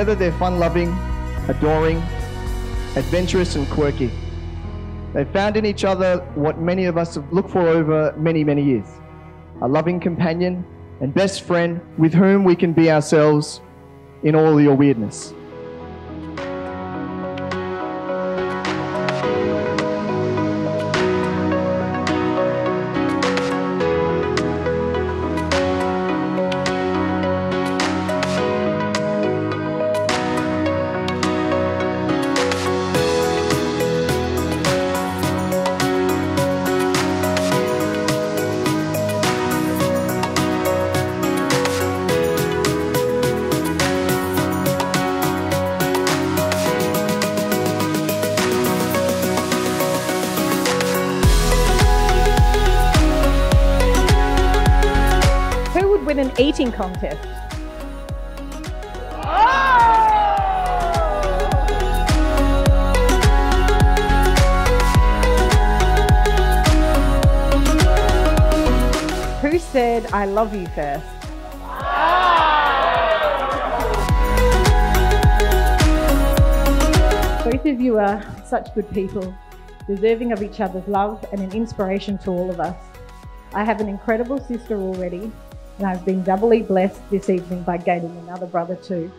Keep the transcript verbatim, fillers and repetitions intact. Together they're fun-loving, adoring, adventurous and quirky. They found in each other what many of us have looked for over many, many years. A loving companion and best friend with whom we can be ourselves in all your weirdness. Win an eating contest. Oh! Who said I love you first? Oh! Both of you are such good people, deserving of each other's love and an inspiration to all of us. I have an incredible sister already, and I've been doubly blessed this evening by gaining another brother too.